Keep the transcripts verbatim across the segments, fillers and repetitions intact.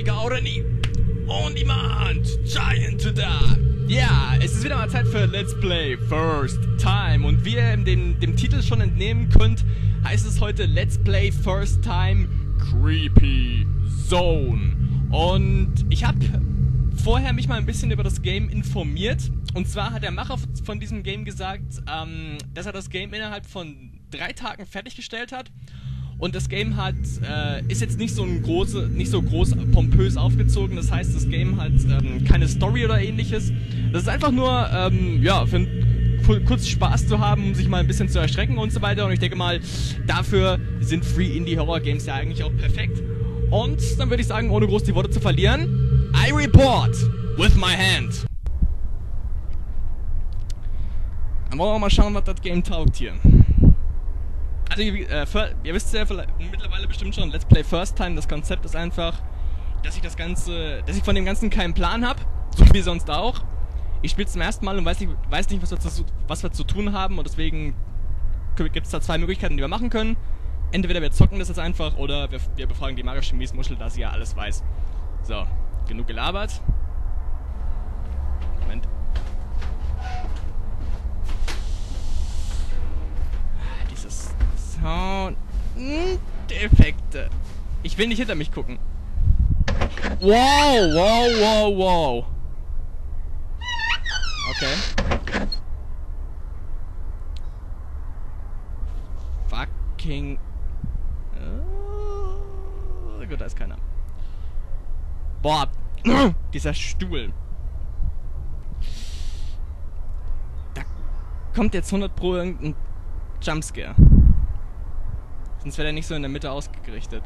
Rika Aurani on Demand, Giant to Die. Ja, es ist wieder mal Zeit für Let's Play First Time und wie ihr dem, dem Titel schon entnehmen könnt, heißt es heute Let's Play First Time Creepy Zone. Und ich habe vorher mich mal ein bisschen über das Game informiert und zwar hat der Macher von diesem Game gesagt, ähm, dass er das Game innerhalb von drei Tagen fertiggestellt hat. Und das Game hat, äh, ist jetzt nicht so, ein große, nicht so groß pompös aufgezogen, das heißt, das Game hat ähm, keine Story oder ähnliches. Das ist einfach nur, ähm, ja, für kurz Spaß zu haben, um sich mal ein bisschen zu erschrecken und so weiter. Und ich denke mal, dafür sind Free-Indie-Horror-Games ja eigentlich auch perfekt. Und dann würde ich sagen, ohne groß die Worte zu verlieren, I report with my hand. Dann wollen wir mal schauen, was das Game taugt hier. Also, äh, für, ihr wisst ja vielleicht, mittlerweile bestimmt schon, Let's Play First Time, das Konzept ist einfach, dass ich das Ganze, dass ich von dem Ganzen keinen Plan habe, so wie sonst auch. Ich spiele es zum ersten Mal und weiß nicht, weiß nicht was, wir zu, was wir zu tun haben und deswegen gibt es da zwei Möglichkeiten, die wir machen können. Entweder wir zocken das jetzt einfach oder wir, wir befragen die Mario Chemies-Muschel, da sie ja alles weiß. So, genug gelabert. Moment. Dieses... Sound-Effekte. Ich will nicht hinter mich gucken. Wow, wow, wow, wow. Okay. Fucking. Oh, gut, da ist keiner. Boah, dieser Stuhl. Da kommt jetzt hundert Pro irgendein Jumpscare. Sonst wäre der nicht so in der Mitte ausgerichtet.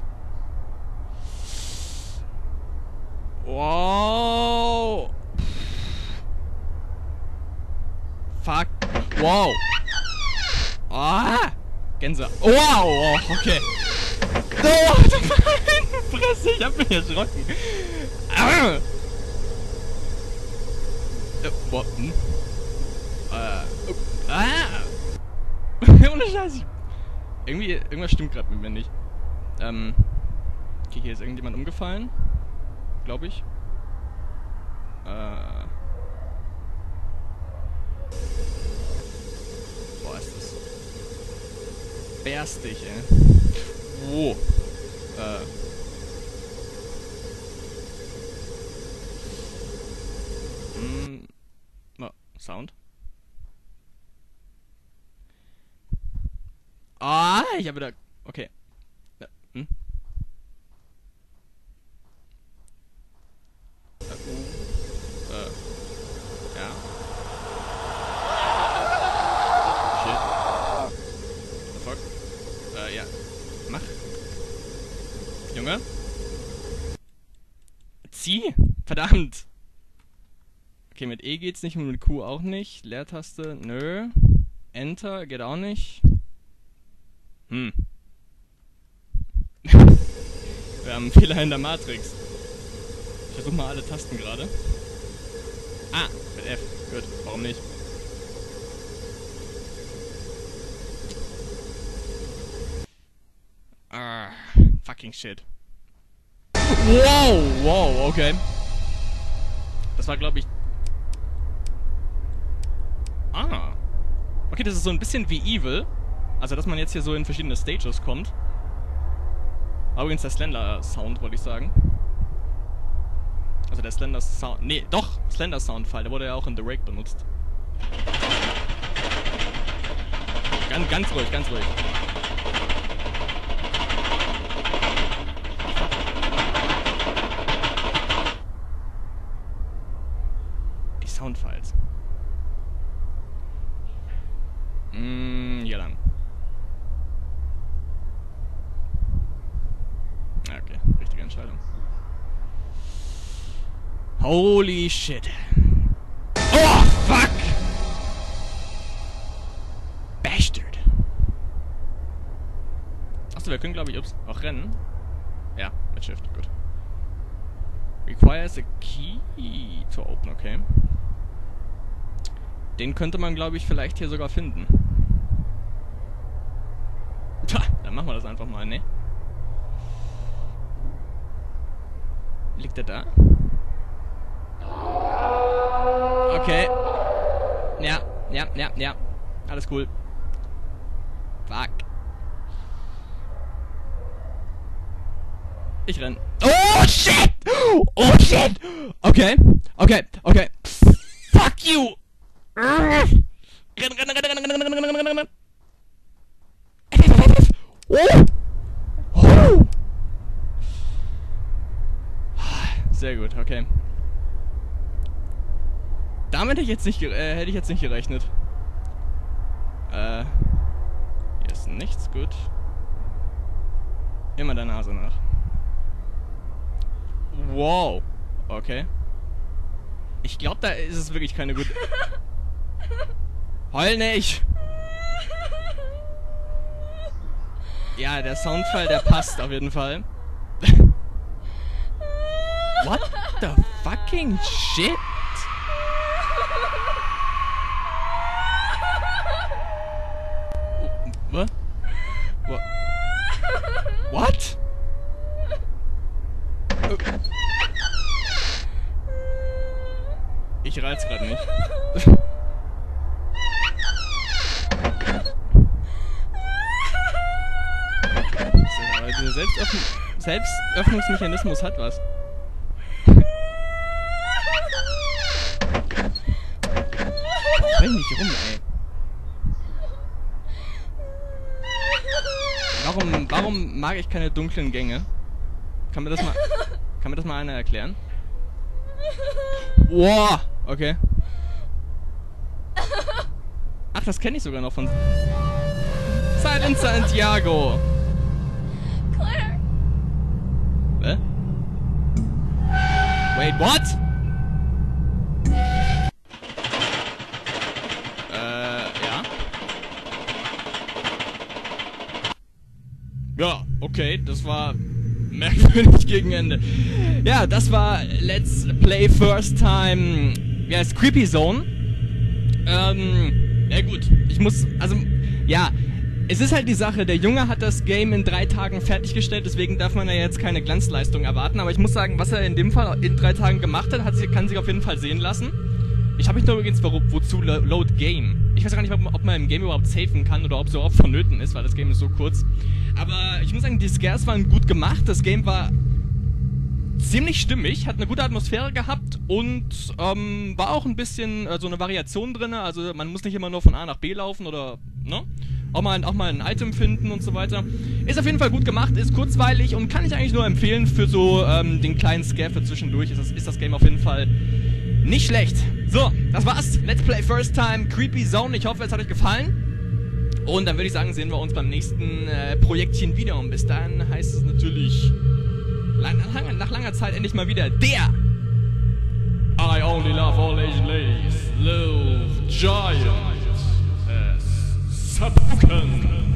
Wow! Fuck! Wow! Ah! Gänse! Wow! Okay! Oh, meine Fresse! Ich hab mich erschrocken! Ah. Oh, hm? äh, ah. Ohne Scheiß! Irgendwie, irgendwas stimmt gerade mit mir nicht. Ähm. Okay, hier ist irgendjemand umgefallen. Glaube ich. Äh. Boah, ist das bärstig, ey. Wo? Oh. Äh. Hm. Oh, Sound. Ah, ich habe da... Okay. Ja. Hm? Äh. Äh. Ja. Shit. What the fuck? Äh, ja. Mach. Junge. Zieh. Verdammt. Okay, mit E geht's nicht und mit Q auch nicht. Leertaste. Nö. Enter geht auch nicht. Hm. Wir haben einen Fehler in der Matrix. Ich versuche mal alle Tasten gerade. Ah, mit F. Gut, warum nicht? Ah, fucking shit. Wow, wow, okay. Das war, glaube ich... Ah. Okay, das ist so ein bisschen wie Evil. Also, dass man jetzt hier so in verschiedene Stages kommt. Aber übrigens der Slender-Sound, wollte ich sagen. Also der Slender-Sound... Nee, doch! Slender-Sound-Fall, der wurde ja auch in The Rake benutzt. Ganz, ganz ruhig, ganz ruhig. Die Soundfiles. Hm, hier lang. Okay, richtige Entscheidung. Holy shit. Oh, fuck! Bastard. Achso, wir können, glaube ich, ups, auch rennen. Ja, mit Shift, gut. Requires a key to open, okay. Den könnte man, glaube ich, vielleicht hier sogar finden. Tja, dann machen wir das einfach mal, ne? Liegt er da? Okay. Ja, ja, ja, ja. Alles cool. Fuck. Ich renn. Oh shit! Oh shit! Okay, okay, okay. Fuck you! Renn, renn, renn, renn, renn, renn, renn, renn, renn. Oh! Oh! Sehr gut, okay. Damit hätte ich jetzt nicht, äh, hätte ich jetzt nicht gerechnet. Äh. Hier ist nichts, gut. Immer der Nase nach. Wow. Okay. Ich glaube, da ist es wirklich keine gute... Heul nicht! Ja, der Soundfall, der passt auf jeden Fall. What the fucking shit? What? What? What? Ich reiz grad nicht. Dieser Selbstöffn Selbstöffnungsmechanismus hat was. Ich renn nicht rum, ey. Warum, warum mag ich keine dunklen Gänge? Kann mir das mal, kann mir das mal einer erklären? Wow, okay. Ach, das kenne ich sogar noch von Silent Santiago. Claire. Hä? Wait, what? Ja, okay, das war merkwürdig gegen Ende. Ja, das war Let's Play First Time, wie heißt Creepy Zone. Ähm, ja gut, ich muss, also, ja, es ist halt die Sache, der Junge hat das Game in drei Tagen fertiggestellt, deswegen darf man ja jetzt keine Glanzleistung erwarten, aber ich muss sagen, was er in dem Fall in drei Tagen gemacht hat, hat sich, kann sich auf jeden Fall sehen lassen. Ich habe mich nur übrigens, warum, wozu Load Game? Ich weiß gar nicht, ob man im Game überhaupt safen kann oder ob es überhaupt vonnöten ist, weil das Game ist so kurz. Aber ich muss sagen, die Scares waren gut gemacht, das Game war ziemlich stimmig, hat eine gute Atmosphäre gehabt und ähm, war auch ein bisschen äh, so eine Variation drin, also man muss nicht immer nur von A nach B laufen oder, ne? Auch mal, auch mal ein Item finden und so weiter. Ist auf jeden Fall gut gemacht, ist kurzweilig und kann ich eigentlich nur empfehlen für so ähm, den kleinen Scare für zwischendurch, ist das, ist das Game auf jeden Fall... nicht schlecht. So, das war's. Let's Play First Time Creepy Zone. Ich hoffe, es hat euch gefallen. Und dann würde ich sagen, sehen wir uns beim nächsten äh, Projektchen wieder. Und bis dahin heißt es natürlich lang, lang, nach langer Zeit endlich mal wieder der I only love all Asian ladies, little giant, äh, Sabuken.